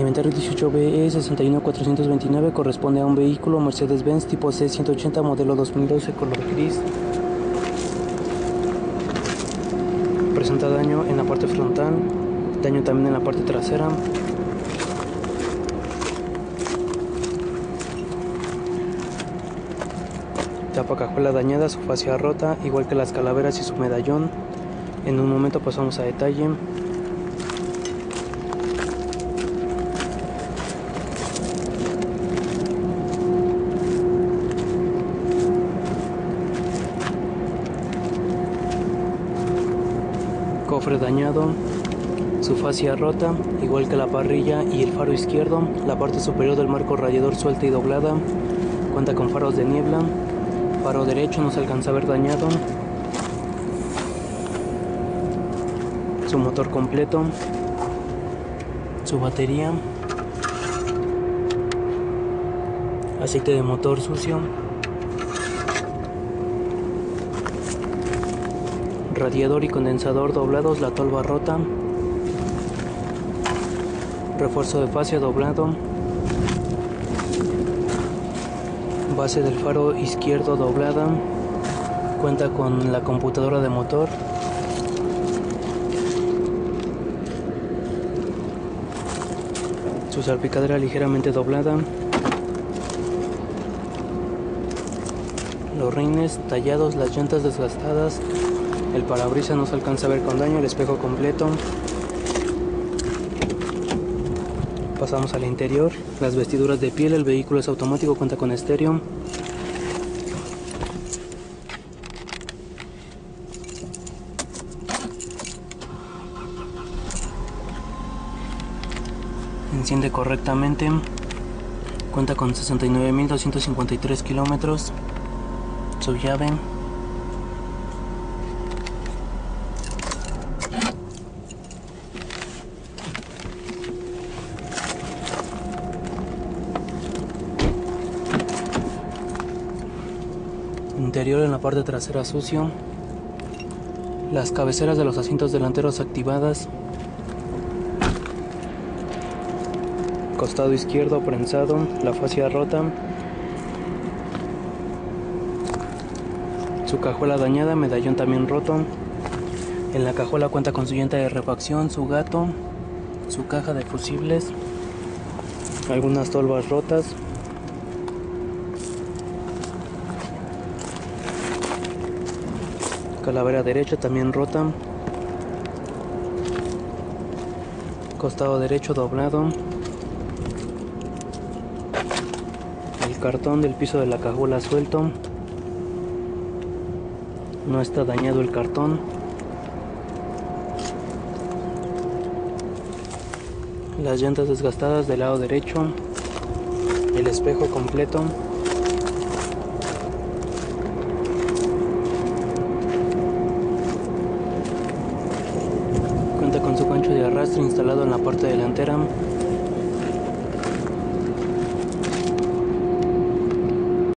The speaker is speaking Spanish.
Inventario 18BE61429 corresponde a un vehículo Mercedes Benz tipo C180 modelo 2012 color gris. Presenta daño en la parte frontal, daño también en la parte trasera. Tapa cajuela dañada, su fascia rota, igual que las calaveras y su medallón. En un momento pasamos a detalle. Cofre dañado, su fascia rota, igual que la parrilla y el faro izquierdo. La parte superior del marco radiador suelta y doblada, cuenta con faros de niebla. Faro derecho no se alcanza a ver dañado. Su motor completo. Su batería. Aceite de motor sucio. Radiador y condensador doblados, la tolva rota. Refuerzo de fascia doblado. Base del faro izquierdo doblada, cuenta con la computadora de motor, su salpicadera ligeramente doblada, los rines tallados, las llantas desgastadas, el parabrisas no se alcanza a ver con daño, el espejo completo. Pasamos al interior, las vestiduras de piel, el vehículo es automático, cuenta con estéreo. Enciende correctamente, cuenta con 69.253 kilómetros, su llave. Interior en la parte trasera sucio, las cabeceras de los asientos delanteros activadas, costado izquierdo prensado, la fascia rota, su cajuela dañada, medallón también roto. En la cajuela cuenta con su llanta de refacción, su gato, su caja de fusibles, algunas tolvas rotas. Calavera derecha también rota, costado derecho doblado, el cartón del piso de la cajuela suelto, no está dañado el cartón, las llantas desgastadas del lado derecho, el espejo completo. Con su gancho de arrastre instalado en la parte delantera.